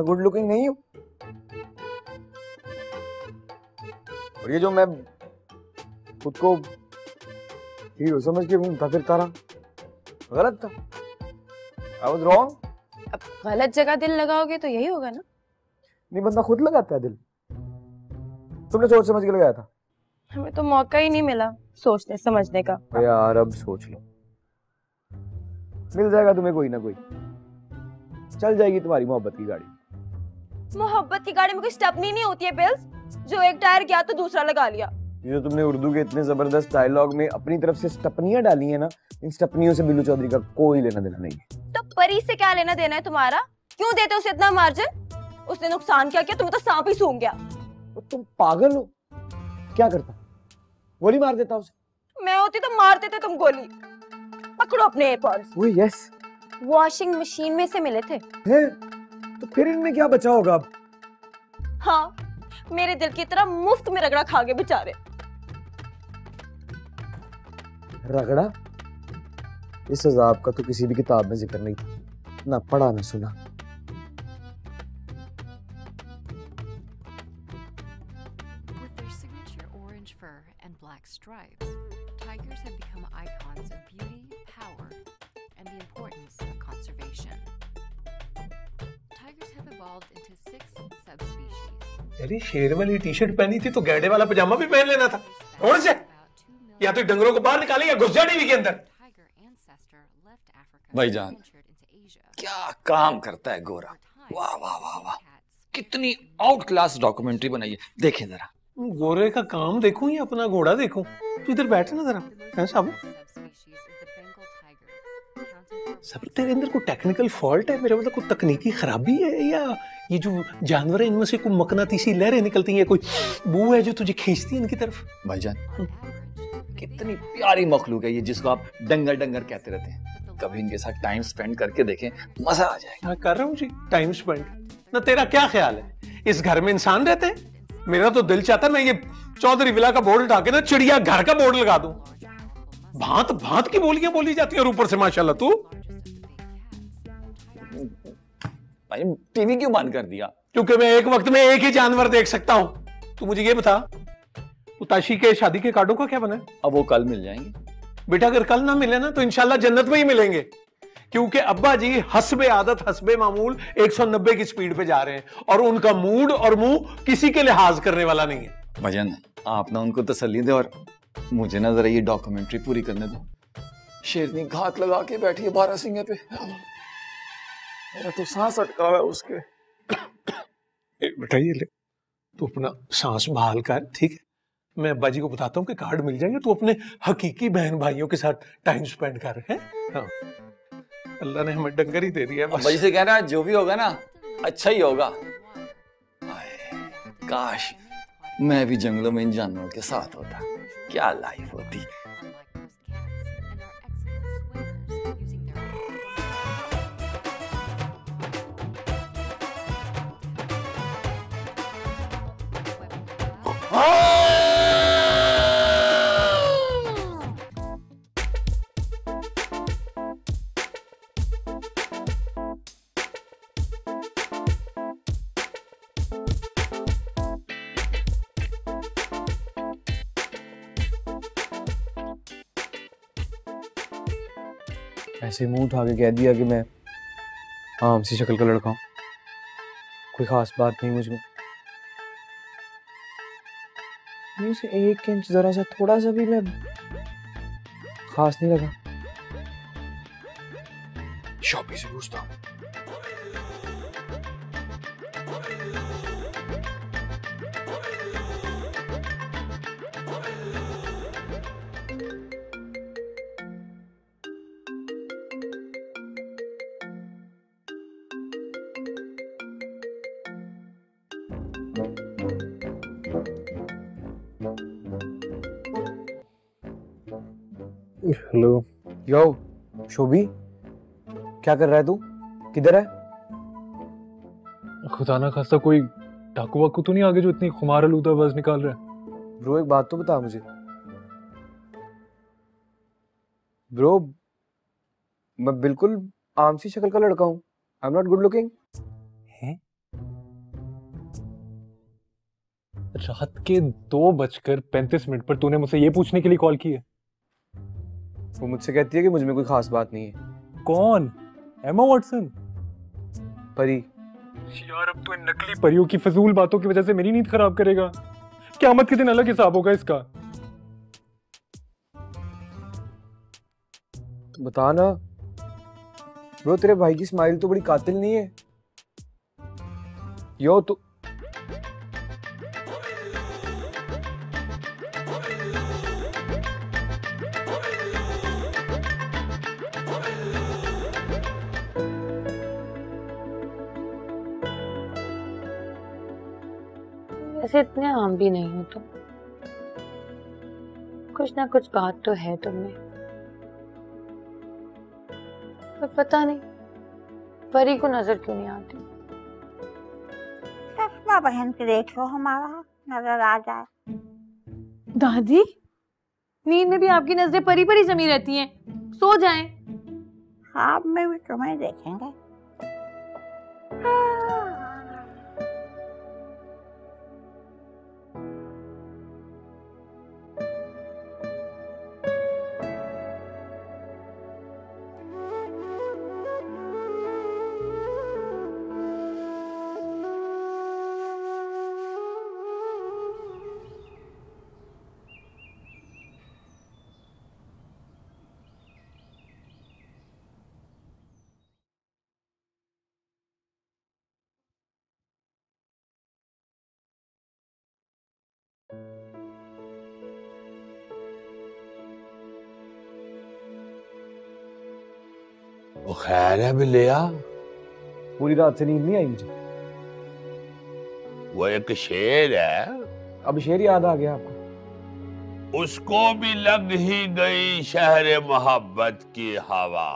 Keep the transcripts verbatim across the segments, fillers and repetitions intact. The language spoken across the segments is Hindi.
मैं गुड लुकिंग नहीं हूँ। और ये जो मैं खुद को हीरो समझ के घूमता फिरता रहा, गलत था। I was wrong। अब गलत जगह दिल लगाओगे तो यही होगा ना। नहीं, बंदा खुद लगाता है दिल। तुमने सोच समझ के लगाया था। हमें तो मौका ही नहीं मिला सोचने समझने का। यार अब सोच लो, मिल जाएगा तुम्हें कोई ना कोई। चल जाएगी तुम्हारी मोहब्बत की गाड़ी। मोहब्बत की गाड़ी में कोई स्टेपनी नहीं होती है बिल्स, जो एक टायर गया तो दूसरा लगा लिया। ये जो तुमने उर्दू के इतने जबरदस्त डायलॉग में अपनी तरफ से स्टपनियां डाली है ना, इन स्टपनियों से बिलू चौधरी का कोई लेना देना नहीं है। तो परी से क्या लेना देना है तुम्हारा? क्यों देते उसे इतना मार्जिन? उसने नुकसान क्या किया? तुम्हें तो सांप ही सूंघ गया। तुम पागल हो? क्या करता? गोली मार देता उसे। मैं होती तो मार देते तुम गोली। पकड़ो अपने एयरपॉड्स। वो यस वॉशिंग मशीन में से मिले थे। तो फिर इनमें क्या बचा होगा अब? हाँ, मेरे दिल की तरह मुफ्त में रगड़ा खा गए बेचारे। रगड़ा? इस अजाब का तो किसी भी किताब में जिक्र नहीं था, ना पढ़ा ना सुना। अरे शेर वाली टी शर्ट पहनी थी तो गैडे वाला पजामा भी पहन लेना था। और से या तो डंगरों को बाहर निकाले या घुस जा टीवी के अंदर। भाईजान क्या काम करता है गोरा। वाह वाह वाह वाह, कितनी आउट क्लास डॉक्यूमेंट्री बनाई है। देखें जरा गोरे का काम देखूं या अपना घोड़ा देखूं। तू इधर बैठ ना जरा साहब। सब तेरे अंदर कोई टेक्निकल फॉल्ट है, मेरा मतलब कोई तकनीकी खराबी है, या ये जो जानवर है इनमें से कोई मकनातीसी लहरें निकलती हैं, कोई बू है जो तुझे खींचती है इनकी तरफ। भाईजान कितनी प्यारी मखलूक है ये, जिसको आप डंगर डंगर कहते रहते हैं। कभी इनके साथ टाइम स्पेंड करके देखें, मजा आ जाएगा। मैं कर रहा हूँ जी टाइम स्पेंड। ना तेरा क्या ख्याल है इस घर में इंसान रहते हैं? मेरा तो दिल चाहता है मैं ये चौधरी विला का बोर्ड हटा के ना चिड़िया घर का बोर्ड लगा दूं। भांत भांत की बोलियां बोली जाती है और ऊपर से माशाल्लाह तू। भाई टीवी क्यों बंद कर दिया? क्योंकि मैं एक वक्त में एक ही जानवर देख सकता हूँ। तू मुझे ये बता उताशी के शादी के कार्डों का क्या बना है? अब वो कल मिल जाएंगे बेटा। अगर कल ना मिले ना तो इंशाल्लाह जन्नत में ही मिलेंगे, क्योंकि अब्बा जी हस्बे आदत हस्बे मामूल एक सौ नब्बे की स्पीड पे जा रहे हैं और उनका मूड और मुंह किसी के लिहाज करने वाला नहीं है। भजन आप ना उनको तसल्ली दे और मुझे ना जरा ये डॉक्यूमेंट्री पूरी करने दो। शेरनी घात लगा के बैठी है बारह सिंह पे, मेरा तो सांस अटका हुआ है उसके। बेटा ये ले, तू अपना सांस बहाल कर, ठीक है? मैं अब्बा जी को बताता हूँ कि कार्ड मिल जाएंगे, तू अपने हकीकी बहन भाइयों के साथ टाइम स्पेंड कर। हाँ। अल्लाह ने हमें डंगर ही दे दिया है। अब्बा जी से कहना जो भी होगा ना अच्छा ही होगा। काश मैं भी जंगलों में इन जानवरों के साथ होता, क्या लाइफ होती। ऐसे मुंह उठा के कह दिया कि मैं आम सी शक्ल का लड़का हूँ, कोई खास बात नहीं मुझमें। मुझे एक इंच जरा सा थोड़ा सा भी मैं खास नहीं लगा। शॉपी से पूछता हूँ। हेलो यो शोभी, क्या कर रहा है तू? किधर है? खुदा ना खास्ता कोई डाकू वाकू तो नहीं आगे जो इतनी खुमार आलूदा आवाज निकाल रहा है? ब्रो एक बात तो बता मुझे। ब्रो मैं बिल्कुल आम सी शक्ल का लड़का हूँ। I am not good looking. हैं? रात के दो बजकर पैंतीस मिनट पर तूने मुझसे ये पूछने के लिए कॉल की है? वो मुझसे कहती है कि मुझ में कोई खास बात नहीं है। कौन? Emma Watson? परी। यार अब तो इन नकली परियों की फजूल बातों की वजह से मेरी नींद खराब करेगा। क़यामत के दिन अलग हिसाब होगा इसका। बता ना ब्रो, तेरे भाई की स्माइल तो बड़ी कातिल नहीं है? यो तो ऐसे इतने आम भी नहीं हो तुम तो। कुछ ना कुछ बात तो है तुम में, पर पता नहीं परी को नजर क्यों नहीं आती। चश्मा पहन के देख लो, हमारा नजर आ जाए। दादी नींद में भी आपकी नजरें परी परी जमी रहती हैं, सो जाएं। हाँ मैं भी तुम्हें देखेंगे। वो खैर है बिल्लिया, पूरी रात से नींद नहीं आई मुझे। वो एक शेर है। अब शेर याद आ गया आपको? उसको भी लग ही गई शहर मोहब्बत की हवा।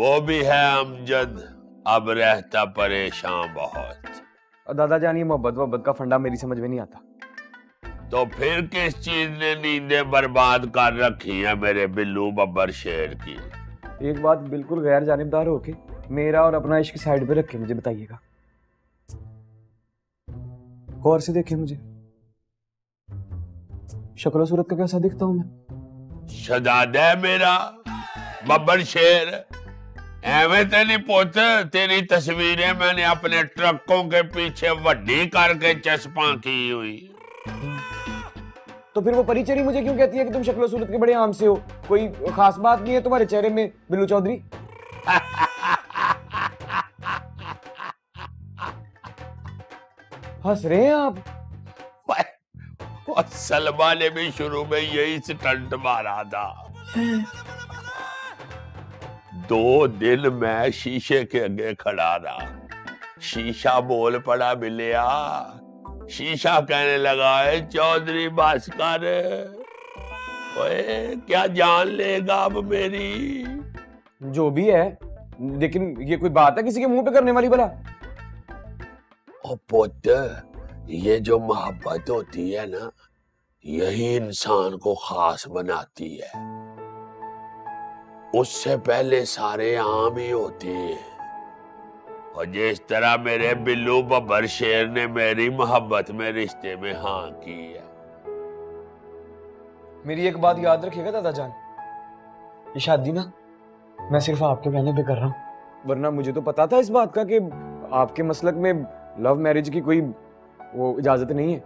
वो भी है अमजद, अब रहता परेशान बहुत। और दादा जानिए मोहब्बत मोहब्बत का फंडा मेरी समझ में नहीं आता। तो फिर किस चीज ने नींदें बर्बाद कर रखी है मेरे बिल्लू बब्बर शेर की? एक बात बिल्कुल गैर जानिबदार होके मेरा और अपना इश्क साइड पे रख के मुझे बताइएगा, गौर से देखिए मुझे। शक्ल और सूरत का कैसा दिखता हूँ मैं? शहजादा है मेरा बब्बर शेर। एवे ते नहीं पोते, तेरी तस्वीरें मैंने अपने ट्रकों के पीछे वड्डी करके चस्पा की हुई। तो फिर वो परिचरी मुझे क्यों कहती है कि तुम शक्ल और सूरत के बड़े आम से हो, कोई खास बात नहीं है तुम्हारे चेहरे में बिल्लू चौधरी? हंस रहे हैं आप? सलमा ने भी शुरू में यही स्टंट मारा था। दो दिन मैं शीशे के आगे खड़ा रहा, शीशा बोल पड़ा बिल्लिया। शीशा कहने लगा है चौधरी भास्कर, ओए क्या जान लेगा अब मेरी? जो भी है, लेकिन ये कोई बात है किसी के मुंह पे करने वाली? भला ओ पुत, ये जो मोहब्बत होती है ना, यही इंसान को खास बनाती है। उससे पहले सारे आम ही होते हैं। और जिस तरह मेरे बिल्लू बब्बर शेर ने मेरी मोहब्बत में रिश्ते में हाँ की है। मेरी एक बात याद रखिएगा दादा जान, ये शादी ना मैं सिर्फ आपके कहने पे कर रहा हूँ, वरना मुझे तो पता था इस बात का कि आपके मसलक में लव मैरिज की कोई वो इजाजत नहीं है।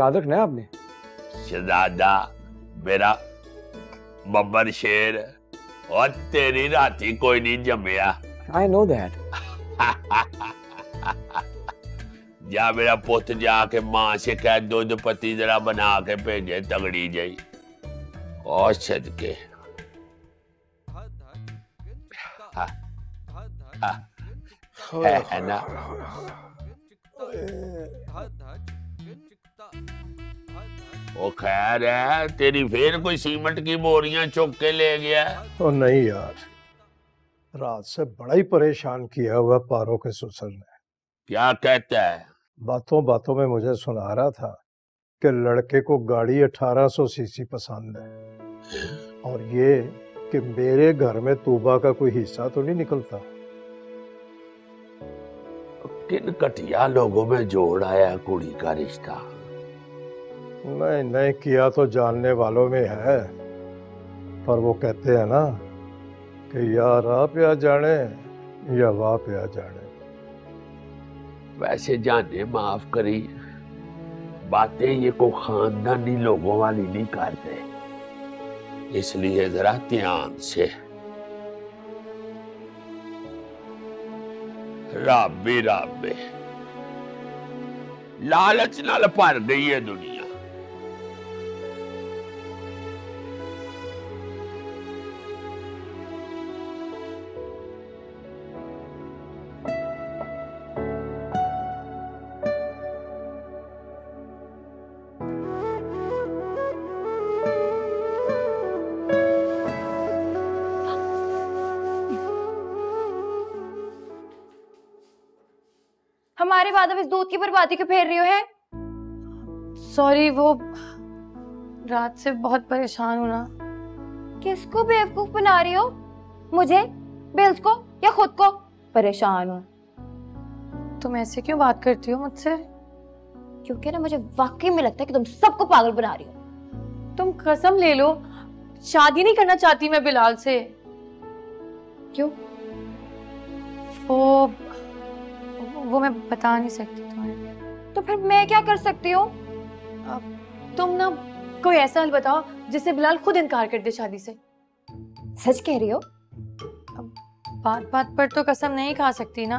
याद रखना है आपने। शहजादा मेरा बब्बर शेर, और तेरी राती कोई नहीं जमया। I know that. जा मेरा पुत, जाके माँ से कह दूध पत्ती जरा बना के भेजे तगड़ी जाई। और सदके है ना वो खैर है, तेरी फिर कोई सीमेंट की बोरियां चुक के ले गया? ओ नहीं यार, रात से बड़ा ही परेशान किया हुआ पारो के ससुर ने। क्या कहता है? बातों बातों में मुझे सुना रहा था कि लड़के को गाड़ी अठारह सौ सीसी पसंद है, और ये कि मेरे घर में तूबा का कोई हिस्सा तो नहीं निकलता। किन कटिया लोगों में जोड़ आया कुड़ी का रिश्ता। नहीं नहीं किया तो जानने वालों में है, पर वो कहते हैं ना कि यार आप या जाने या वाप या जाने। वैसे जाने माफ करी, बातें ये को खानदानी लोगों वाली नहीं करते, इसलिए जरा ध्यान से। राबे राबे लालच नाल भर गई है दुनिया। हमारे बाद अब इस दूध की बर्बादी क्यों फेर रही हो? है सॉरी, वो रात से बहुत परेशान हूं ना। किसको बेवकूफ बना रही हो, मुझे, बिल्स को या खुद को? परेशान हूं। तुम ऐसे क्यों बात करती हो मुझसे? क्योंकि ना मुझे वाकई में लगता है कि तुम सबको पागल बना रही हो। तुम कसम ले लो, शादी नहीं करना चाहती मैं बिलाल से। क्यों? वो वो मैं बता नहीं सकती तुम्हें। तो फिर मैं क्या कर सकती हूँ? तुम ना कोई ऐसा हल बताओ जिससे बिलाल खुद इनकार कर दे शादी से। सच कह रही हो? अब बात बात पर तो कसम नहीं खा सकती ना।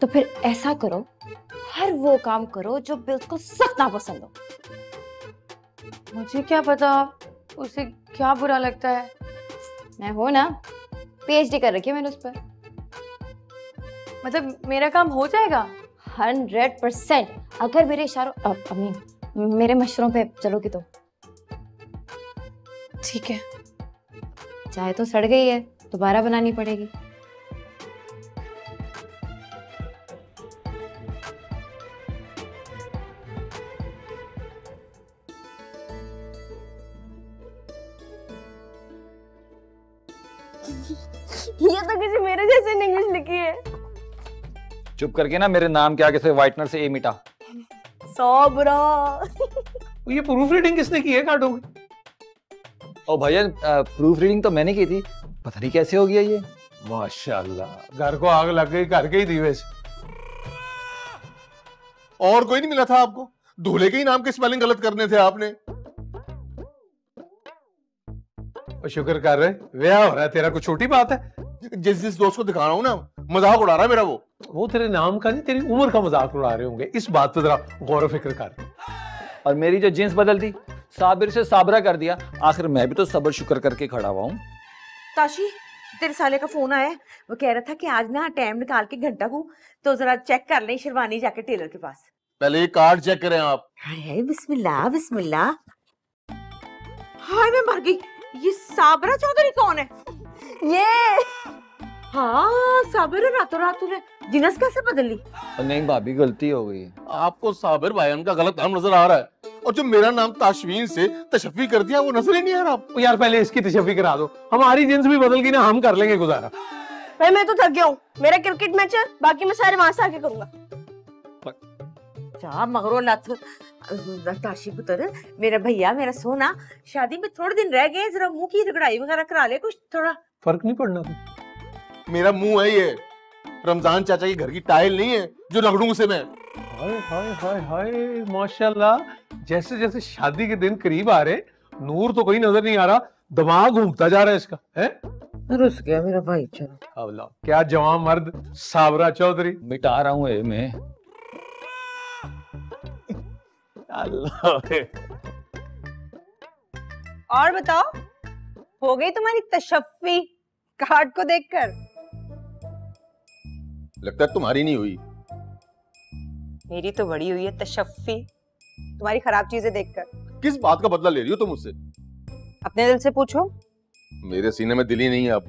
तो फिर ऐसा करो, हर वो काम करो जो बिल्स को सख्त ना पसंद हो। मुझे क्या पता उसे क्या बुरा लगता है। मैं हो ना, पीएचडी कर रखी है मैंने उस पर। मतलब मेरा काम हो जाएगा? हंड्रेड परसेंट अगर मेरे इशारों अब अमीन मेरे मशरों पे चलोगी तो। ठीक है, चाय तो सड़ गई है, दोबारा बनानी पड़ेगी। ये तो किसी मेरे जैसे इंग्लिश लिखी है। चुप करके ना मेरे नाम के आगे से व्हाइटनर से ए मिटा। सौब्रा। ये प्रूफ रीडिंग किसने की है? काटोगे? ओ भैया प्रूफ रीडिंग तो मैंने की थी, पता नहीं कैसे हो गया ये। माशाल्लाह, घर को आग लग गई घर के ही दीवे से। और कोई नहीं मिला था आपको? दूल्हे के ही नाम के स्पेलिंग गलत करने थे आपने। शुक्र कर रहे ब्याह हो रहा है तेरा, कुछ छोटी बात है। जिस जिस दोस्त को दिखा रहा हूँ ना मजाक उड़ा रहा है मेरा, वो वो तेरे नाम का नहीं तेरी उम्र का मजाक उड़ा रहे होंगे। इस बात पे जरा गौर फिक्र कर। और मेरी जो जींस बदल दी, साबिर से साबरा कर दिया, आखिर मैं भी तो सबर शुक्र करके खड़ा हुआ हूँ। ताशी तेरे साले का फोन आया, वो कह रहा था कि आज ना टाइम निकाल के घंटा को तो जरा चेक कर ले शेरवानी जाके टेलर के पास। पहले ये कार्ड चेक करें आप। बिस्मिल्लाह बिस्मिल्लाह, हाय मैं मर गई। ये साबरा चौधरी कौन है? ये हाँ साबिर, रातों रात तूने जीनस कैसे बदल ली? नहीं भाभी गलती हो गई। आपको साबिर भाई उनका गलत नाम नजर आ रहा है, और जो मेरा नाम ताशवीन से तशफी कर दिया वो नजर ही नहीं आ रहा आपको। यार पहले इसकी तशफी करा दो, हमारी जींस भी बदल गई ना, हम कर लेंगे गुजारा। भाई मैं तो थक गया हूँ, मेरा क्रिकेट मैच है, बाकी मैं सारे वहां से आके करूंगा। जा मगरो लत ताशी पुत्र, मेरा भैया मेरा सोना, शादी में थोड़े दिन रह गए, जरा मुंह की रगड़ाई वगैरह करा ले कुछ, थोड़ा फर्क नहीं पड़ना। मेरा मुंह है ये, रमजान चाचा के घर की टाइल नहीं है जो रगड़ूं से मैं। हाय हाय हाय हाय माशाल्लाह, जैसे जैसे शादी के दिन करीब आ रहे, नूर तो कहीं नजर नहीं आ रहा, दिमाग घूमता जा रहा है इसका। है रुस गया मेरा भाई, चलो क्या जवान मर्द साबरा चौधरी। मिटा रहा हूँ मैं। और बताओ, हो गई तुम्हारी तशफ्फी कार्ड को देखकर? लगता है तुम्हारी नहीं हुई। मेरी तो बड़ी हुई है तशफ्फी तुम्हारी खराब चीजें देखकर। किस बात का बदला ले रही हो तुम मुझसे? अपने दिल से पूछो। मेरे सीने में दिल ही नहीं है अब।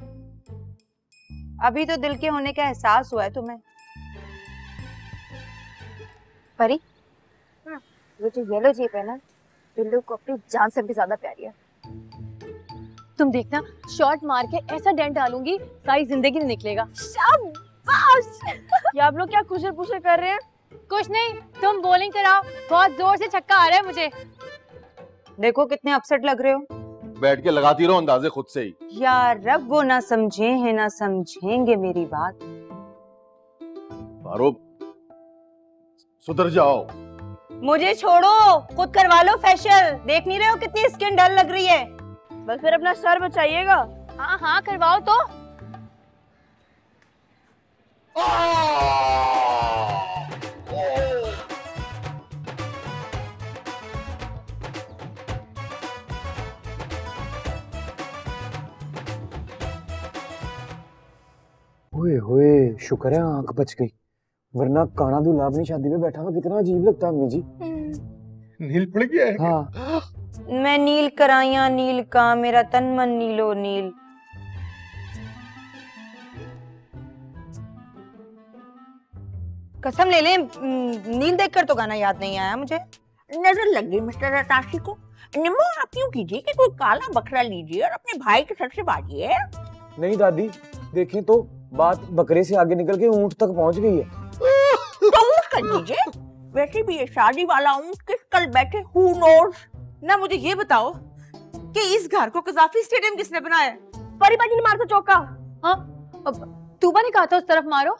अभी तो दिल के होने का एहसास हुआ है तुम्हें। परी वो जो येलो जीप है ना, बिल्लू को अपनी जान से भी ज्यादा प्यारी है। तुम देखना शॉट मार के ऐसा डेंट डालूंगी सारी जिंदगी नहीं निकलेगा। शाबाश! आप लोग क्या खुशर पुशर कर रहे हैं? कुछ नहीं, तुम बॉलिंग कराओ, बहुत जोर से छक्का आ रहा है मुझे। देखो कितने अपसेट लग रहे हो। बैठ के लगाती रहो अंदाजे खुद से ही। यार रब वो ना समझे हैं ना समझेंगे मेरी बात। फारूक सुधर जाओ। मुझे छोड़ो, खुद करवा लो फेशियल। देख नहीं रहे हो कितनी स्किन डल लग रही है। बस फिर अपना सर बचाइएगा। हाँ हाँ करवाओ तो। ओए ओए शुक्र है आंख बच गई, वरना काना दूल्हा अपनी शादी में बैठा हुआ कितना अजीब लगता। अम्मी जी नील पड़ गया है। हाँ। मैं नील कराया नील का, मेरा तन मन नीलो नील। कसम ले ले नील देखकर तो गाना याद नहीं आया मुझे। नजर लग गई मिस्टर रताशी को। निम्बू आप यूं कीजिए कि कोई काला बकरा लीजिए और अपने भाई के सर से बाजिए। नहीं दादी देखें तो बात बकरे से आगे निकल के ऊंट तक पहुंच गई है। दीजिए वैसे भी ये शादी वाला ऊंट किस कल बैठे who knows? ना मुझे ये बताओ कि इस घर को कजाफी स्टेडियम किसने बनाया? परी बाजी ने मारा था चौका। हाँ तूबा ने कहा था उस तरफ मारो।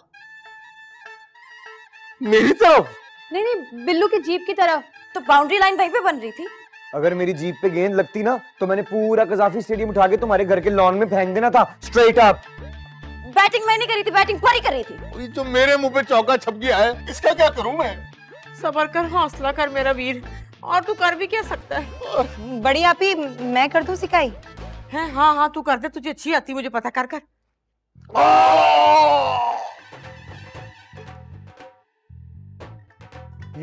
मेरी तरफ? नहीं नहीं बिल्लू की जीप की तरफ। तो बाउंड्री लाइन वहीं पे बन रही थी। अगर मेरी जीप पे गेंद लगती ना तो मैंने पूरा कजाफी स्टेडियम उठा के तुम्हारे घर के लॉन में फेंक देना था। Straight up. बैटिंग मैंने करी थी, बैटिंग परी करी थी। ये तो मेरे मुंह पे चौका छप गया है, इसका क्या करूं मैं? सबर कर, हौसला कर मेरा वीर, और तू कर भी क्या सकता है। बड़ी आपी मैं कर दूं सिकाई है? हाँ हाँ तू कर दे, तुझे अच्छी आती मुझे पता। कर कर।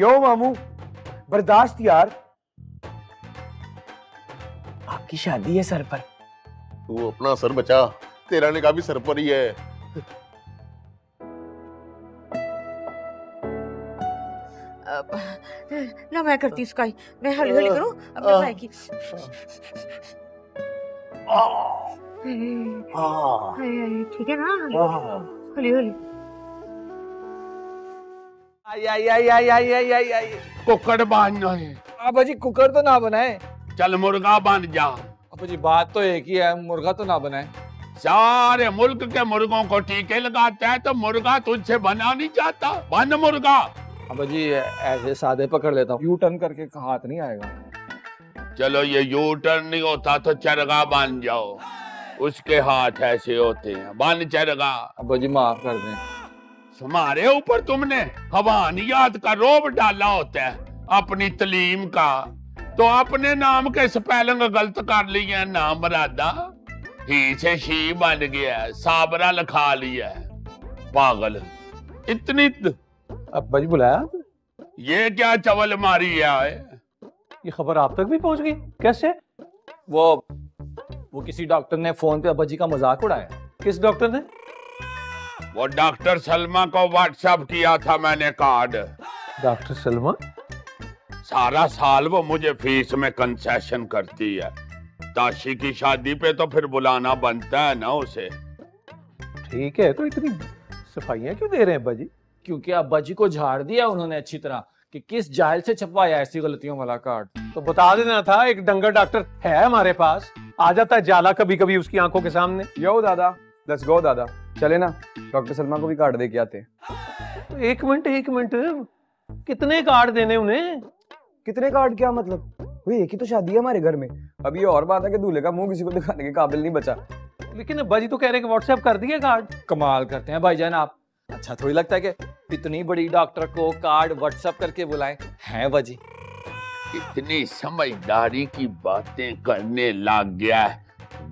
यो मामू बर्दाश्त यार, आपकी शादी है सर पर। तू अपना सर बचा, तेरा ने काफी सर पर ही है। ना मैं करती इसका ही, मैं हली हली करूं अपने भाई की। ठीक है ना हली हली। आई आई आई आई आई आई आई। कुकड़ बांधना है। अब जी कुकड़ तो ना बनाए, चल मुर्गा बांध जा। अब जी बात तो एक ही है, मुर्गा तो ना बनाए। सारे मुल्क के मुर्गों को टीके लगाते हैं तो मुर्गा तुझसे बना नहीं जाता। बन मुर्गा। अब जी ऐसे सादे पकड़ लेता हूँ, यू टर्न करके हाथ नहीं आएगा। चलो ये यू टर्न नहीं होता तो चरगा बांध जाओ, उसके हाथ ऐसे होते हैं। बांध चरगा। अब जी माफ कर दें, हमारे ऊपर तुमने हवानियात का रोब डाला होता है अपनी तलीम का, तो अपने नाम के स्पेलिंग गलत कर लिए। नाम रादा ही से शी बन गया, साबरा लिखा लिया पागल। इतनी अब्बा जी बुलाया? ये क्या चवल मारी है? ये खबर आप तक भी पहुंच गई कैसे? वो वो किसी डॉक्टर ने फोन पे अब्बा जी का मजाक उड़ाया। किस डॉक्टर ने? वो डॉक्टर सलमा को व्हाट्सएप किया था मैंने कार्ड। डॉक्टर सलमा? सारा साल वो मुझे फीस में कंसेशन करती है, ताशी की शादी पे तो फिर बुलाना बनता है ना उसे। ठीक है तो इतनी सफाइयां क्यों दे रहे हैं अब्बा जी? क्योंकि अब्बा जी को झाड़ दिया उन्होंने अच्छी तरह कि किस जाहिल से छपवाया ऐसी गलतियों वाला कार्ड। तो बता देना था एक डंगर डॉक्टर है हमारे पास, आ जाता है जाला कभी कभी उसकी आंखों के सामने। यो दादा लेट्स गो दादा, चले ना डॉक्टर शर्मा को भी कार्ड दे के आते। तो एक मिनट एक मिनट, कितने कार्ड देने उन्हें? कितने कार्ड क्या मतलब? हुई एक ही तो शादी है हमारे घर में। अब ये और बात है कि दूल्हे का मुंह किसी को दिखाने के काबिल नहीं बचा। लेकिन अब्बा जी तो कह रहे हैं कि व्हाट्सएप कर दिए कार्ड। कमाल करते हैं भाईजान आप, अच्छा थोड़ी लगता है कि इतनी बड़ी डॉक्टर को कार्ड व्हाट्सएप करके बुलाएं। हैं बाजी इतनी समझदारी की बातें करने लग गया है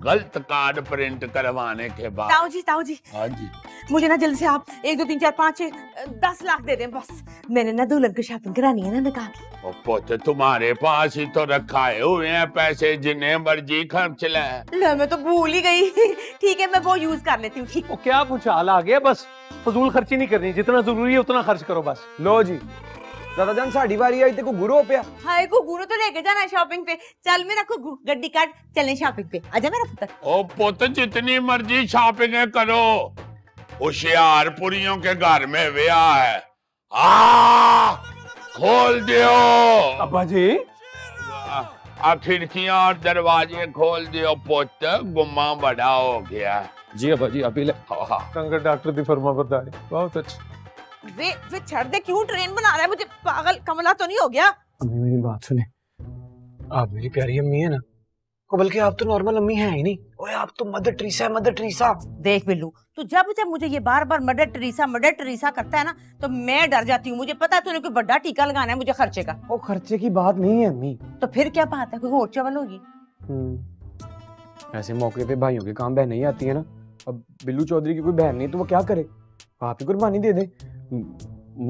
गलत कार्ड प्रिंट करवाने के बाद। ताऊ जी ताऊ जी। हाँ जी मुझे ना जल्द से आप एक दो तीन चार पाँच छह दस लाख दे दें बस, मैंने ना दुल्हन की शॉपिंग करानी है ना निकाह की। ओ पोते तुम्हारे पास ही तो रखाए हुए हैं पैसे, जिन्हें मर्जी खर्च ले। मैं तो भूल ही गई। ठीक है मैं वो यूज कर लेती हूँ। क्या कुछ हाल आ गया, बस फजूल खर्ची नहीं करनी, जितना जरूरी है उतना खर्च करो बस। लो जी दादा जान साड़ी बारी आई ते को गुरु पे हाय को गुरु तो लेके जाना शॉपिंग पे। चल मेरा को गड्डी काट चलें शॉपिंग पे। आजा मेरा पुत्र। ओ पुत्र जितनी मर्जी शॉपिंग करो होशियारपुरियों के घर में विवाह है। आ खोल दियो अब्बा जी, खिड़कियां और दरवाजे खोल दियो पुत्र, गुम्मा बड़ा हो गया। जी अब्बा जी अभी कंगड़ डॉक्टर दी फरमाबरदारी बहुत अच्छा। वे वे छड़ दे, क्यों ट्रेन बना रहा है मुझे पागल, कमला तो नहीं हो गया? अम्मी मेरी बात सुने, आप मेरी प्यारी अम्मी है ना, को बल्कि आप तो नॉर्मल अम्मी हैं ही नहीं। ओए आप तो मदर टेरेसा है, मदर टेरेसा। देख बिल्लू, तू जब जब मुझे ये बार बार मदर टेरेसा मदर टेरेसा करता है ना तो मैं डर जाती हूँ। मुझे पता है तूने कोई बड़ा टीका लगाना है मुझे खर्चे का। वो खर्चे की बात नहीं है अम्मी। तो फिर क्या बात है, कोई और चावल होगी? ऐसे मौके पे भाइयों के काम बहन ही आती है ना। अब बिल्लू चौधरी की कोई बहन नहीं तो वो क्या करे, आप ही कुर्बानी दे दे,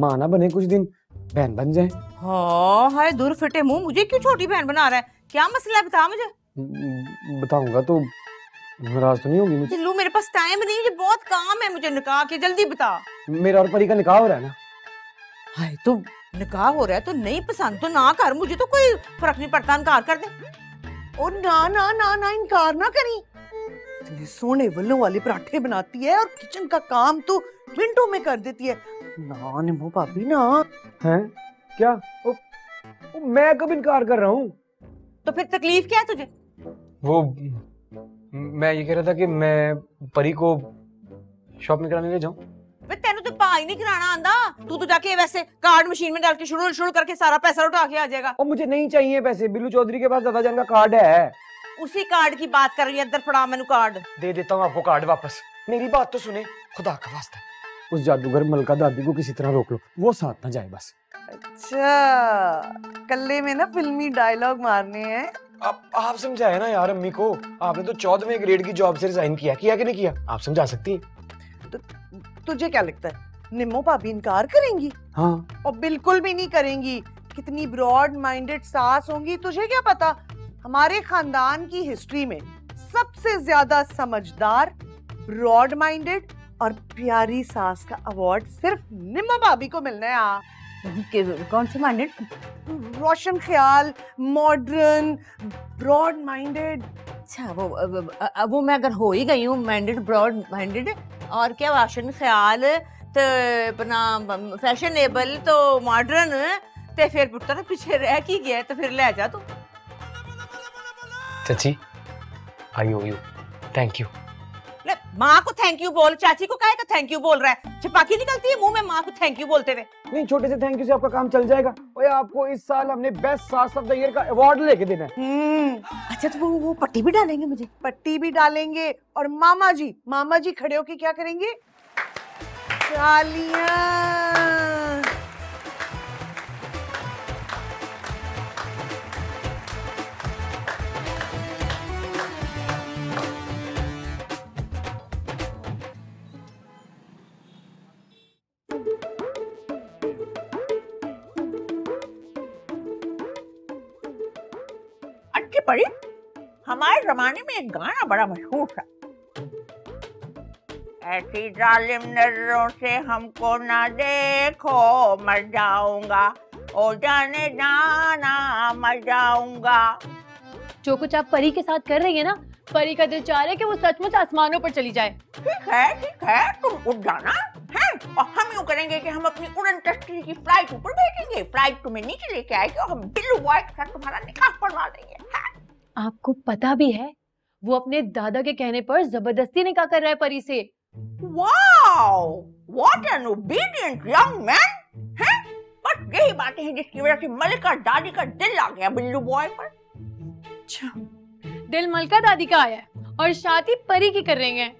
माँ ना बने कुछ दिन, बहन बन जाए। हाँ हाय दूर फिटे मुंह, मुझे क्यों छोटी बहन बना रहा है? क्या मसला है बता मुझे। बताऊंगा तो नाराज तो नहीं होगी मुझे? लू मेरे पास टाइम नहीं, मुझे बहुत काम है, मुझे निकाह के जल्दी बता। मेरा और परी का निकाह हो रहा है ना। हाय तो निकाह हो रहा है तो नहीं पसंद तो ना कर, मुझे तो कोई फर्क नहीं पड़ता, इनकार कर दे। और ना ना ना ना इनकार ना करी, सोने वल्लों वाले पराठे बनाती है और किचन का काम तो मिनटों में कर देती है। ना निम्बू भाभी ना हैं क्या? ओ, ओ, मैं कब इनकार कर रहा हूँ? तो फिर तकलीफ क्या है तुझे? वो मैं ये कह रहा था कि मैं परी को शॉप में कराने ले जाऊँ। तेनू तो पाई नहीं कराना आंदा, तू तो जाके वैसे कार्ड मशीन में डाल के शुरू शुरू करके सारा पैसा उठा के आ जाएगा। और मुझे नहीं चाहिए पैसे, बिल्लू चौधरी के पास दादा जान का कार्ड है। उसी कार्ड की बात कर रही है, अंदर पड़ा मेनू कार्ड दे देता हूँ आपको कार्ड वापस। मेरी बात तो सुने खुदा का वास्ता, उस जादूगर मलका दादी को किसी तरह रोक लो, वो साथ ना जाए बस। अच्छा कल्ले में ना फिल्मी डायलॉग मारने हैं। आप आप समझाए ना यार अम्मी को, आपने तो चौदहवें ग्रेड की जॉब से रिजाइन किया, किया कि नहीं किया? आप समझा सकती हैं? तो, तुझे क्या लगता है निम्मो भाभी इनकार करेंगी? हाँ और बिल्कुल भी नहीं करेंगी। कितनी ब्रॉड माइंडेड सास होंगी, तुझे क्या पता। हमारे खानदान की हिस्ट्री में सबसे ज्यादा समझदार, ब्रॉड माइंडेड और प्यारी सास का अवार्ड सिर्फ निम्मा भाभी को मिलना है। कौन से माइंडेड? रोशन ख्याल, मॉडर्न, ब्रॉड माइंडेड। अच्छा वो वो मैं अगर हो ही गई हूँ माइंडेड, ब्रॉड माइंडेड और क्या, रोशन ख्याल तो अपना फैशनेबल तो मॉडर्न, तो फिर पुत्र पीछे रह की गया तो फिर ले जा तू। चाची I owe you, thank you. माँ को थैंक यू बोल, चाची को काहे का थैंक यू बोल रहा है? छपाकी निकलती है मुंह में माँ को थैंक यू बोलते रहे। नहीं छोटे से थैंक यू से आपका काम चल जाएगा। ओए आपको इस साल हमने बेस्ट सास ऑफ द ईयर का अवार्ड लेके देना है। अच्छा तो वो वो पट्टी भी डालेंगे मुझे? पट्टी भी डालेंगे और मामा जी, मामा जी खड़े होके क्या करेंगे? तालियां। पड़ी हमारे जमाने में एक गाना बड़ा मशहूर था, ऐसी जालिम नजरों से हमको ना देखो मर जाऊंगा, ओ जाने जाना मर जाऊंगा। जो कुछ आप परी के साथ कर रही है ना, परी का दिल चाह रहा है कि वो सचमुच आसमानों पर चली जाए। ठीक है ठीक है, तुम उड़ जाना है और हम यूँ करेंगे कि हम अपनी उड़न टस्करी की फ्लाइट ऊपर भेजेंगे, फ्लाइट तुम्हें नीचे लेके आएगी और हम बिल्लू बॉय के साथ तुम्हारा निकाह करवा देंगे। आपको पता भी है वो अपने दादा के कहने पर जबरदस्ती निकाह कर रहा है परी से। Wow, what an obedient young man है। बस यही बातें हैं जिसकी वजह से मलका दादी का दिल आ गया बिल्लू बॉय पर। अच्छा दिल मलका दादी का आया और शादी परी की कर रहे हैं।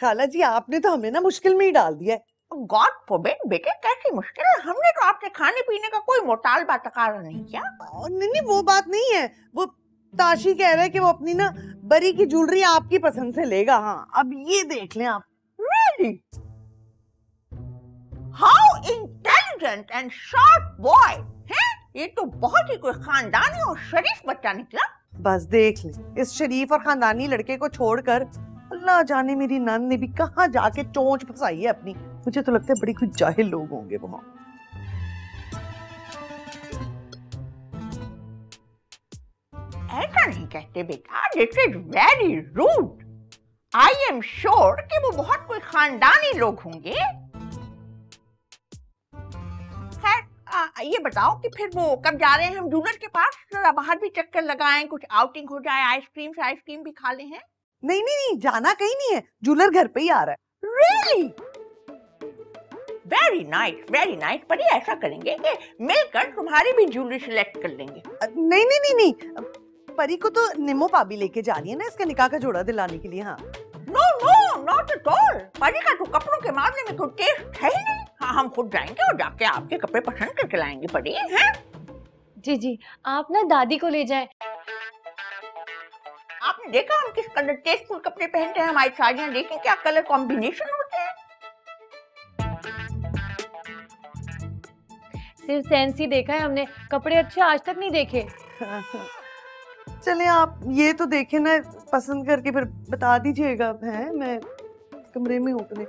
खाला जी आपने तो हमें ना मुश्किल में ही डाल दिया है। गॉड फॉरबिड बेटे, कैसी मुश्किल। हमने तो आपके खाने पीने का कोई मोतालबा तकारा नहीं किया। नहीं नहीं वो बात नहीं है, वो ताशी कह रहा है कि वो अपनी ना बरी की ज्वेलरी आपकी पसंद से लेगा। हाँ अब ये देख लें आप। Really? How intelligent and sharp boy है? ये तो बहुत ही कोई खानदानी और शरीफ बच्चा निकला। बस देख ले, इस शरीफ और खानदानी लड़के को छोड़कर अल्लाह जाने मेरी नंद ने भी कहाँ जाके चोंच फंसाई है अपनी। मुझे तो लगता है बड़ी कुछ जाहिल लोग होंगे वहां। ऐसा नहीं कहते बेटा, it is very rude. I am sure कि वो बहुत कोई खानदानी लोग होंगे। आ, ये बताओ कि फिर वो कब जा रहे हैं हम जूनट के पास? जरा बाहर भी चक्कर लगाएं, कुछ आउटिंग हो जाए, आइसक्रीम आइसक्रीम भी खा ले हैं। नहीं नहीं नहीं, जाना कहीं नहीं है, जूलर घर पे ही आ रहा है। Really? Very nice very nice. पर ये ऐसा करेंगे कि मिलकर तुम्हारी भी ज्वेलरी सिलेक्ट कर लेंगे। नहीं नहीं नहीं नहीं, परी को तो निमो भाभी लेके जा रही है ना इसका निकाह का जोड़ा दिलाने के लिए। हाँ no no not at all, Pari का तो कपड़ों के मामले में तो टेस्ट है ही नहीं। हाँ, हम खुद जाएंगे और जाके आपके कपड़े पसंद करके लाएंगे। परी हैं? जी जी, आप ना दादी को ले जाएं। आपने देखा हम किस कलर टेस्टफुल कपड़े पहनते हैं, हमारी साड़ियां देखें क्या कलर कॉम्बिनेशन होते हैं। सिर्फ सेंस ही देखा है हमने, कपड़े अच्छे आज तक नहीं देखे। चले आप ये तो देखे ना, पसंद करके फिर बता दीजिएगा। है मैं कमरे में हूँ अपने।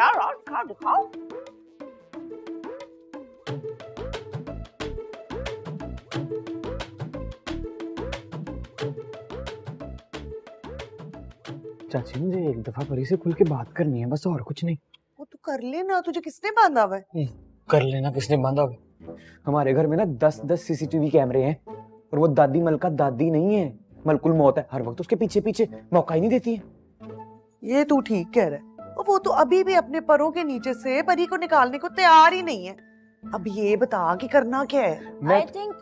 यार और खा दिखाओ। चाची मुझे एक दफा परी से खुल के बात करनी है, बस और कुछ नहीं। वो तू कर लेना, तुझे किसने बांधा हुआ है? कर लेना किसने बांधा हुआ है। हमारे घर में ना दस दस सीसीटीवी कैमरे हैं और वो दादी मलका दादी नहीं है, मलकुल मौत है। हर वक्त उसके पीछे पीछे, मौका ही नहीं देती है। ये तू ठीक कह रहा है, वो तो अभी भी अपने परों के नीचे से परी को निकालने को तैयार ही नहीं है। अब ये बता कि करना क्या है? I think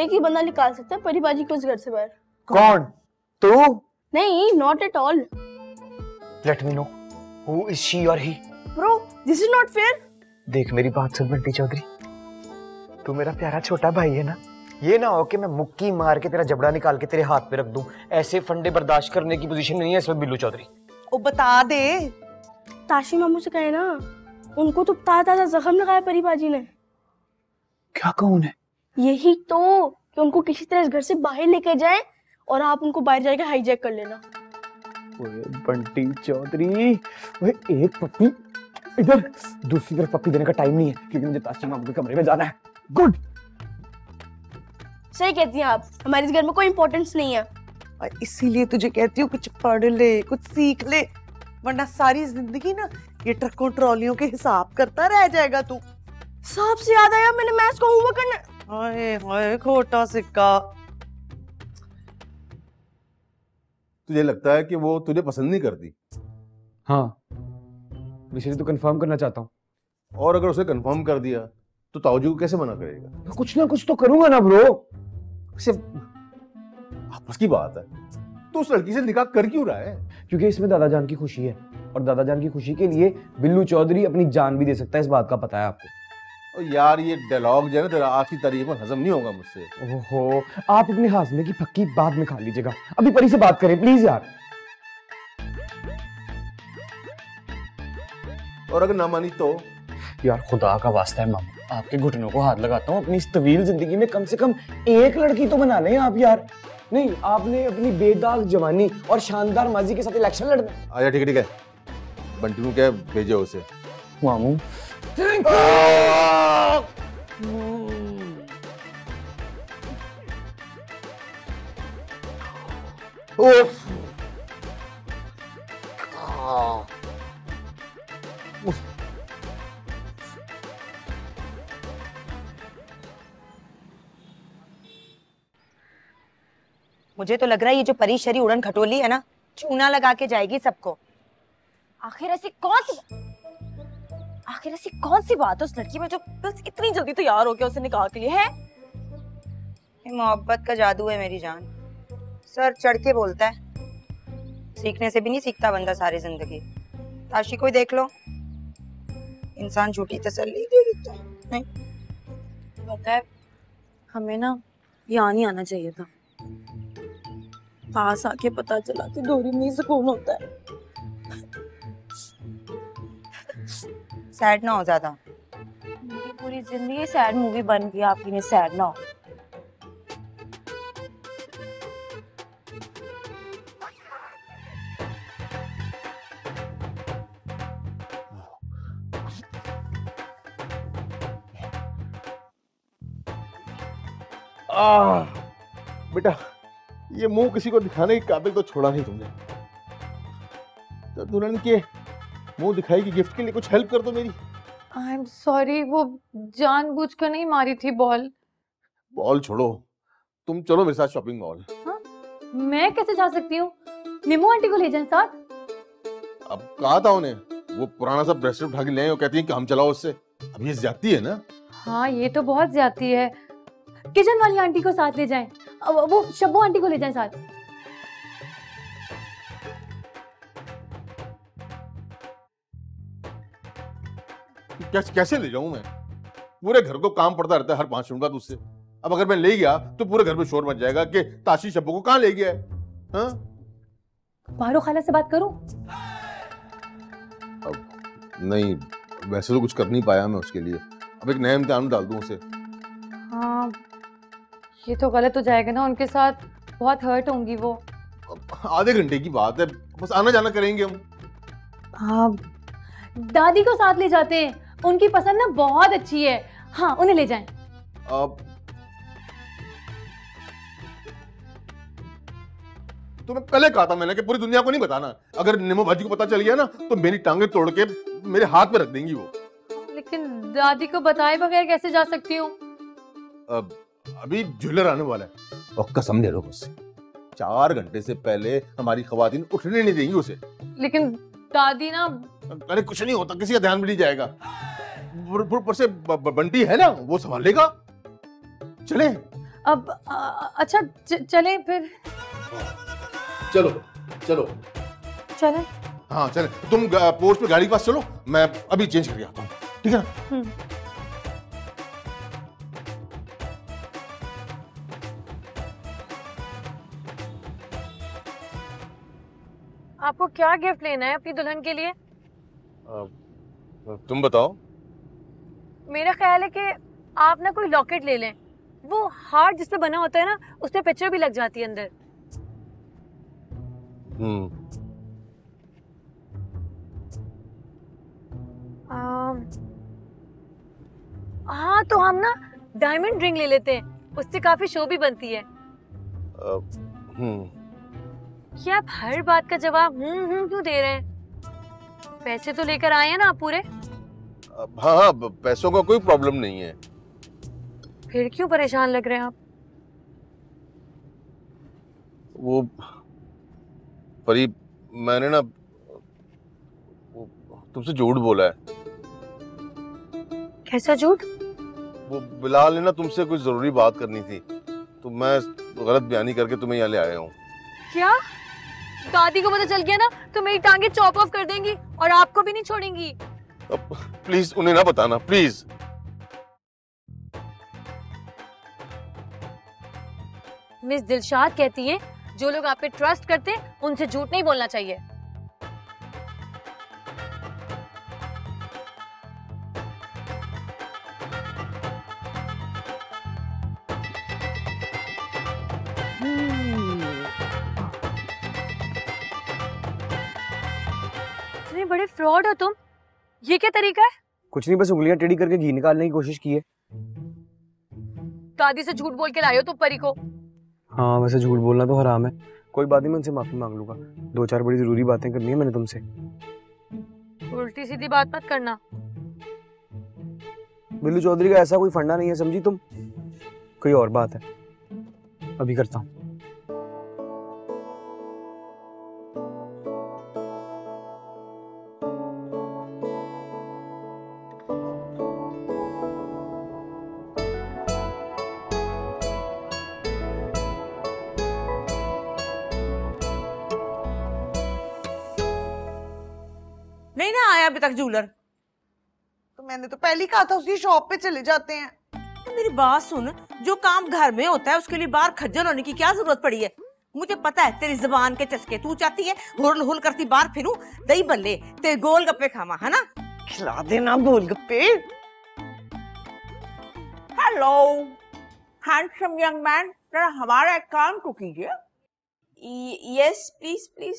एक ही बंदा निकाल सकता है परी बाजी को उस घर से बाहर। कौन? तू? नहीं, not at all. Let me know. Who is she or he? Bro, this is not fair. देख मेरी बात सुन बंटी चौधरी, तू मेरा प्यारा छोटा भाई है ना, ये ना हो कि मैं मुक्की मार के तेरा जबड़ा निकाल के तेरे हाथ पे रख दूं। ऐसे फंडे बर्दाश्त करने की पोजीशन में नहीं है इस वक्त बिल्लू चौधरी। ओ बता दे। ताशी मामू से कहे ना, उनको तो ताजा जख्म लगाया परी बाजी ने। क्या कौन है? यही तो, कि उनको किसी तरह इस घर से बाहर लेके जाए और आप उनको बाहर जाके हाईजैक कर लेना। ओए बंटी चौधरी, ओए एक पप्पी इधर, दूसरी तरफ पप्पी देने का टाइम नहीं है क्योंकि मुझे ताशी मामू के कमरे में जाना है। गुड, सही कहती हैं आप, हमारे इस घर में कोई इम्पोर्टेंस नहीं है। और इसीलिए तुझे कहती हूँ कुछ पढ़ ले, कुछ सीख ले, वरना सारी जिंदगी ना ये ट्रकों ट्रॉलियों के हिसाब करता रह जाएगा तू। साहब से याद आया, मैंने मैथ्स को होमवर्क करना। हाय हाय खोटा सिक्का। तुझे लगता है कि वो तुझे पसंद नहीं करती? हाँ, इसे तो कंफर्म करना चाहता हूँ। और अगर उसे कंफर्म कर दिया तो ताऊजी को कैसे मना करेगा? कुछ ना कुछ तो करूंगा ना ब्रो। आपस की बात है, तो उस लड़की से निकाह कर क्यों रहा है? क्योंकि इसमें दादा जान की खुशी है और दादा जान की खुशी के लिए बिल्लू चौधरी अपनी जान भी दे सकता है, इस बात का पता है आपको। यार ये डायलॉग जो है तेरा आज की तारीख में हजम नहीं होगा मुझसे। ओहो, आप अपने हाजमे की फक्की बाद में खा लीजिएगा, अभी परी से बात करें प्लीज यार। और अगर ना मानी तो? यार खुदा का वास्ता है मामा, आपके घुटनों को हाथ लगाता हूँ, अपनी इस तवील जिंदगी में कम से कम एक लड़की तो बना लें आप यार। नहीं, आपने अपनी बेदाग जवानी और शानदार माजी के साथ इलेक्शन लड़ना। आजा ठीक है ठीक है, बंटी को क्या भेजो उसे। मामू मुझे तो लग रहा है ये जो परी शरी उड़न खटोली है ना, चूना लगा के जाएगी सबको। आखिर ऐसी कौन सी आखिर ऐसी कौन सी बात है उस लड़की में जो बस इतनी जल्दी तैयार हो गया उसे निकाह के लिए? है मोहब्बत का जादू है मेरी जान, सर चढ़ के बोलता है। सीखने से भी नहीं सीखता बंदा सारी जिंदगी। ताशी को देख लो, इंसान झूठी तसल्ली दे देता है। नहीं पता है, हमें ना यहाँ नहीं आना चाहिए था। पास आके पता चला कि डोरी में सुकून होता है। सैड ना हो ज़्यादा। मेरी पूरी जिंदगी सैड मूवी बन गई आपकी ने, सैड ना हो। आह बेटा, ये मुंह किसी को दिखाने के काबिल तो छोड़ा नहीं तुमने। तो दुल्हन के मुंह दिखाएगी गिफ्ट के लिए, कुछ हेल्प कर दो मेरी। आई एम सॉरी, वो जानबूझकर नहीं मारी थी बॉल। बॉल छोड़ो, तुम चलो मेरे साथ शॉपिंग मॉल। हाँ? मैं कैसे जा सकती हूँ? निमू आंटी को ले जाएं साथ। अब कहा था उन्हें, वो पुराना सा ब्रेसलेट उठा के ले आए और कहती है कि हम चलाओ उससे। अब ये ज्यादती है ना। हाँ ये तो बहुत ज्यादती है। किचन वाली आंटी को साथ ले जाएं, वो शब्बू आंटी को ले जाएं साथ। कैसे कैसे ले जाऊं मैं? पूरे घर को काम पड़ता रहता है हर पांच मिनट बाद उससे। अब अगर मैं ले गया तो पूरे घर में शोर मच जाएगा कि ताशी शब्बू को कहां ले गया है। हाँ? बारो खाला से बात करूं? अब नहीं, वैसे तो कुछ कर नहीं पाया मैं उसके लिए। अब एक नया इम्तिहान डाल दूं उसे। हाँ ये तो गलत हो जाएगा ना, उनके साथ बहुत हर्ट होंगी वो। आधे घंटे की बात है, बस आना जाना करेंगे हम। हाँ दादी को साथ ले जाते हैं, उनकी पसंद ना बहुत अच्छी है। हाँ उन्हें ले जाएं। अब तो मैं पहले कहा था मैंने कि पूरी दुनिया को नहीं बताना। अगर निमो भाजी को पता चल गया ना तो मेरी टांगे तोड़ के मेरे हाथ में रख देंगी वो। लेकिन दादी को बताए बगैर कैसे जा सकती हूँ? अब अभी ज्वेलर आने वाला है और कसम ले लो मुझसे, चार घंटे से पहले हमारी खवातीन उठने नहीं देंगी उसे। लेकिन दादी ना। अरे कुछ नहीं होता, किसी का ध्यान भी नहीं जाएगा। पर से बंटी है ना, वो संभाल लेगा। चले अब। आ, अच्छा च, चले फिर। चलो चलो चले। हाँ चले, तुम पोस्ट पे गाड़ी के पास चलो, मैं अभी चेंज करके आता हूँ। ठीक है। आपको क्या गिफ्ट लेना है अपनी दुल्हन के लिए? तुम बताओ। मेरा ख्याल है कि आप ना कोई लॉकेट ले लें, वो हार्ट जिसपे बना होता है ना, उसपे पिक्चर भी लग जाती है अंदर। हम्म। हाँ तो हम ना डायमंड रिंग ले लेते हैं, उससे काफी शो भी बनती है। हम्म। क्या आप हर बात का जवाब हम्म हम्म क्यों दे रहे हैं? पैसे तो लेकर आए हैं ना आप पूरे? हाँ हाँ, पैसों का कोई प्रॉब्लम नहीं है। फिर क्यों परेशान लग रहे हैं आप? वो परी, मैंने ना तुमसे झूठ बोला है। कैसा झूठ? वो बिलाल ने ना तुमसे कुछ जरूरी बात करनी थी, तो मैं गलत बयानी करके तुम्हें यहाँ ले आया हूँ। क्या? दादी को पता चल गया ना तो मेरी टांगे चॉप ऑफ कर देंगी और आपको भी नहीं छोड़ेंगी। प्लीज उन्हें ना बताना प्लीज। मिस दिलशाद कहती है जो लोग आप पे ट्रस्ट करते हैं उनसे झूठ नहीं बोलना चाहिए। बड़े फ्रॉड हो तुम। ये क्या तरीका है? कुछ नहीं, बस उंगलियां टेढ़ी करके घी निकालने की कोशिश की है। दादी से झूठ बोल के लाए हो तुम परी को। हाँ वैसे झूठ बोलना तो हराम है, कोई बात नहीं, मैं उनसे माफी मांग लूंगा। दो चार बड़ी जरूरी बातें करनी है मैंने तुमसे। उल्टी सीधी बात मत करना। बिल्लू चौधरी का ऐसा कोई फंडा नहीं है, समझी तुम? कोई और बात है, अभी करता हूँ। अभी तक जूलर तो मैंने तो पहले ही कहा था उसकी शॉप पे चले जाते हैं। तो मेरी बात सुन, जो काम घर में होता है उसके लिए बाहर खज्जल होने की क्या जरूरत पड़ी है? मुझे पता है तेरी जुबान के चस्के, तू चाहती है हुल हुल करती बाहर फिरूं, दही बल्ले तेरे गोल गप्पे खामा, है ना? खिला देना गोल गप्पे। हेलो हैंडसम यंग मैन, जरा हमारा एक काम तो कीजिए। Yes please please.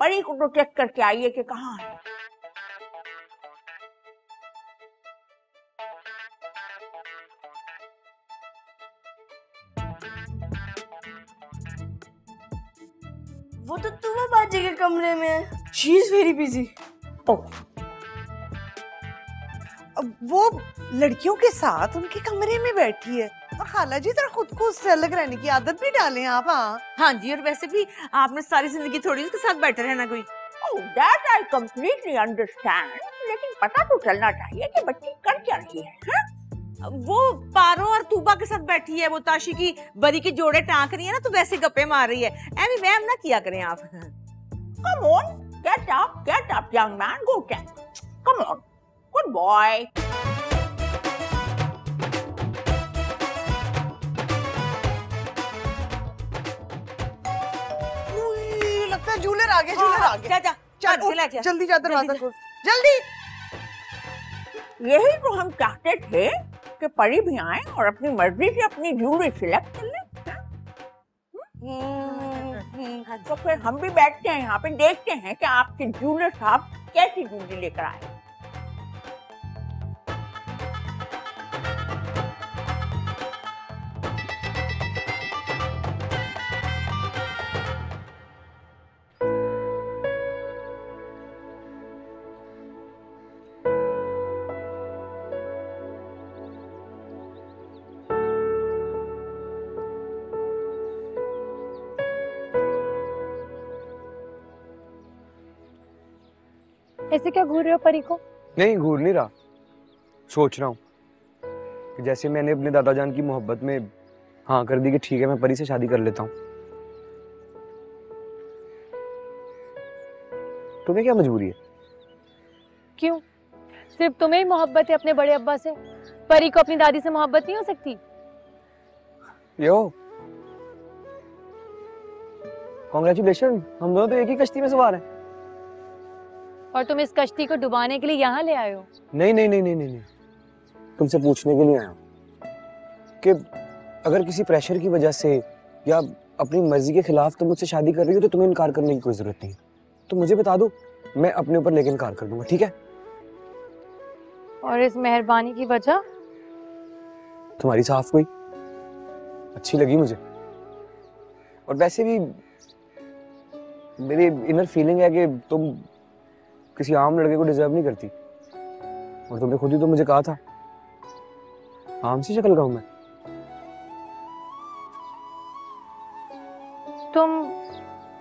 परी को तो चेक करके आइए कि कहाँ है। वो तो तुम बाजी के कमरे में है। She is very busy. वो लड़कियों के साथ उनके कमरे में बैठी है। और खाला जी जरा खुद को उससे अलग रहने की आदत भी डालें आप। हाँ हाँ जी, और वैसे भी आपने सारी जिंदगी थोड़ी उसके साथ बैठे रहना कोई। Oh, that I completely understand, लेकिन पता तो चलना चाहिए कि बच्ची कर क्या रही है, है? वो पारो और तूबा के साथ बैठी है, वो ताशी की बरी के जोड़े टांक रही है ना, तो वैसे गप्पे मार रही है। एमी वैम ना किया करें आप। Come on, get up, get up, young man, go get. Come on, good boy. झूलर आगे, झूलर आगे, जा जा, चल जल्दी जा दरवाजा खोल जल्दी। यही तो हम चाहते थे कि परी भी आए और अपनी मर्जी से अपनी ज्वेलरी सिलेक्ट कर ले। तो फिर हम भी बैठते हैं यहाँ पे, देखते हैं कि आपके ज्वेलर साहब कैसी ज्वेलरी लेकर आए। ऐसे क्या घूर रहे हो परी को? नहीं घूर नहीं रहा, सोच रहा हूँ कि जैसे मैंने अपने दादा जान की मोहब्बत में हाँ कर दी कि ठीक है मैं परी से शादी कर लेता हूँ, तुम्हें क्या मजबूरी है? क्यों सिर्फ तुम्हें ही मोहब्बत है अपने बड़े अब्बा से, परी को अपनी दादी से मोहब्बत नहीं हो सकती? यो कॉन्ग्रेचुलेशन, हम दोनों तो एक ही कश्ती में सवार हैं। और तुम इस कश्ती को डुबाने के लिए यहाँ ले आए हो? नहीं नहीं नहीं नहीं नहीं तुमसे पूछने के लिए आया हूँ कि अगर किसी प्रेशर की वजह से या अपनी मर्जी के खिलाफ तुम मुझसे शादी कर रही हो तो तुम्हें इनकार करने की कोई जरूरत नहीं, तो मुझे बता दो, मैं अपने ऊपर लेकिन इनकार कर दूंगा, ठीक है? और इस मेहरबानी की वजह? तुम्हारी साफ कोई अच्छी लगी मुझे, और वैसे भी मेरी इनर फीलिंग है कि तुम किसी आम लड़के को डिजर्व नहीं करती, और तुमने खुद ही तो मुझे कहा था आम सी शक्ल का हूं मैं। तुम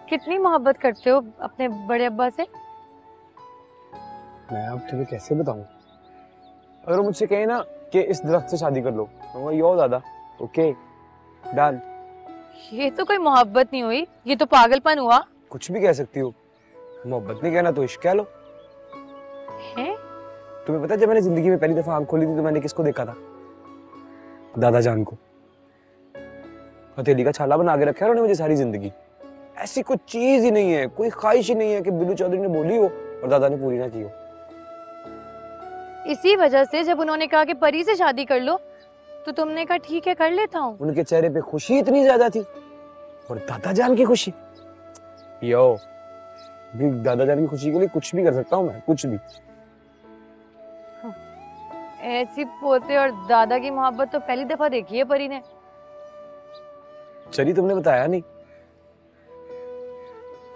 कितनी मोहब्बत करते हो अपने बड़े अब्बा से? मैं अब तुम्हें कैसे बताऊं? अगर मुझसे कहे ना कि इस दरख्त से शादी कर लो तो यो दादा ओके डन। ये तो कोई मोहब्बत नहीं हुई, ये तो पागलपन हुआ। कुछ भी कह सकती हो, मोहब्बत नहीं कहना तो इश्क कह लो। है? तुम्हें पता है जब मैंने जिंदगी में पहली दफा आंख खोली थी तो मैंने किसको देखा था? दादा जान को। हथेली का छाला बना के रखा है उन्होंने मुझे सारी जिंदगी। ऐसी कोई चीज ही नहीं है, कोई ख्वाहिश ही नहीं है कि बिल्लू चौधरी ने बोली हो और दादा ने पूरी ना की हो। इसी वजह से जब उन्होंने कहा कि परी से शादी कर लो तो तुमने कहा ठीक है कर लेता हूँ। उनके चेहरे पे खुशी इतनी ज्यादा थी और दादा जान की खुशी, यो दादा जान की खुशी के लिए कुछ भी कर सकता हूँ मैं, कुछ भी। ऐसी पोते और दादा की मोहब्बत तो पहली दफा देखी है परी ने। चली तुमने बताया नहीं,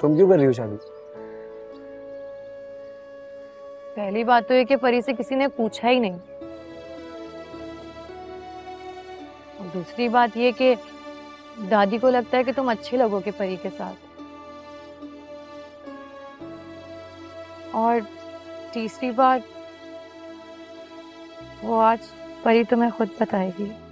तुम क्यों कर रही हो शादी? पहली बात तो ये कि परी से किसी ने पूछा ही नहीं, और दूसरी बात ये कि दादी को लगता है कि तुम अच्छे लगोगे परी के साथ, और तीसरी बात वो आज परी तुम्हें खुद बताएगी।